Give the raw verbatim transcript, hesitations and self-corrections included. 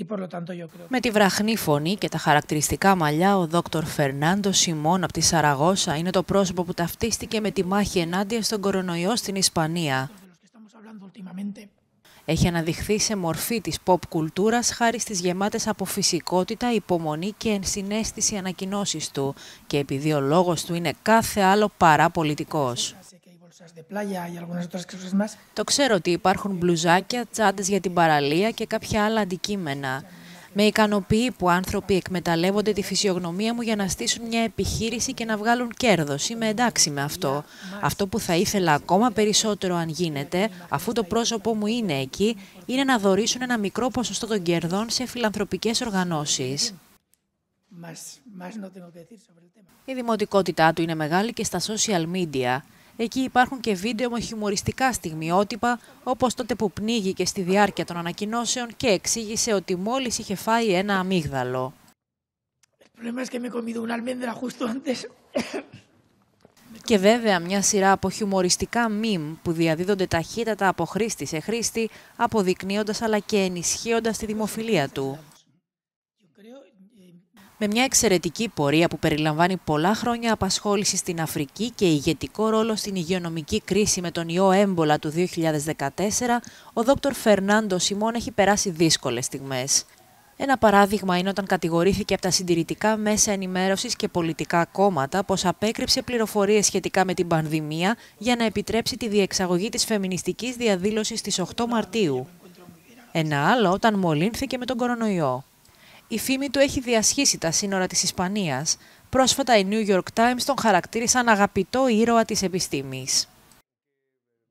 Y por lo tanto yo creo... Με τη βραχνή φωνή και τα χαρακτηριστικά μαλλιά, ο δόκτωρ Φερνάντο Σιμών από τη Σαραγώσα είναι το πρόσωπο που ταυτίστηκε με τη μάχη ενάντια στον κορονοϊό στην Ισπανία. Έχει αναδειχθεί σε μορφή της pop κουλτούρας χάρη στις γεμάτες από φυσικότητα, υπομονή και ενσυναίσθηση ανακοινώσεις του, και επειδή ο λόγος του είναι κάθε άλλο παρά πολιτικός. Το ξέρω ότι υπάρχουν μπλουζάκια, τσάντες για την παραλία και κάποια άλλα αντικείμενα. Με ικανοποιεί που άνθρωποι εκμεταλλεύονται τη φυσιογνωμία μου για να στήσουν μια επιχείρηση και να βγάλουν κέρδος. Είμαι εντάξει με αυτό. Αυτό που θα ήθελα ακόμα περισσότερο, αν γίνεται, αφού το πρόσωπό μου είναι εκεί, είναι να δωρήσουν ένα μικρό ποσοστό των κερδών σε φιλανθρωπικές οργανώσεις. Η δημοτικότητά του είναι μεγάλη και στα social media. Εκεί υπάρχουν και βίντεο με χιουμοριστικά στιγμιότυπα, όπως τότε που πνίγηκε στη διάρκεια των ανακοινώσεων και εξήγησε ότι μόλις είχε φάει ένα αμύγδαλο. Και βέβαια μια σειρά από χιουμοριστικά μιμ που διαδίδονται ταχύτατα από χρήστη σε χρήστη, αποδεικνύοντας αλλά και ενισχύοντας τη δημοφιλία του. Με μια εξαιρετική πορεία που περιλαμβάνει πολλά χρόνια απασχόληση στην Αφρική και ηγετικό ρόλο στην υγειονομική κρίση με τον ιό Ebola του δύο χιλιάδες δεκατέσσερα, ο δόκτωρ Φερνάντο Σιμών έχει περάσει δύσκολες στιγμές. Ένα παράδειγμα είναι όταν κατηγορήθηκε από τα συντηρητικά μέσα ενημέρωσης και πολιτικά κόμματα πως απέκρυψε πληροφορίες σχετικά με την πανδημία για να επιτρέψει τη διεξαγωγή της φεμινιστικής διαδήλωσης στις οκτώ Μαρτίου. Ένα άλλο όταν μολύνθηκε με τον κορονοϊό. Η φήμη του έχει διασχίσει τα σύνορα της Ισπανίας. Πρόσφατα οι New York Times τον χαρακτήρισαν αγαπητό ήρωα της επιστήμης.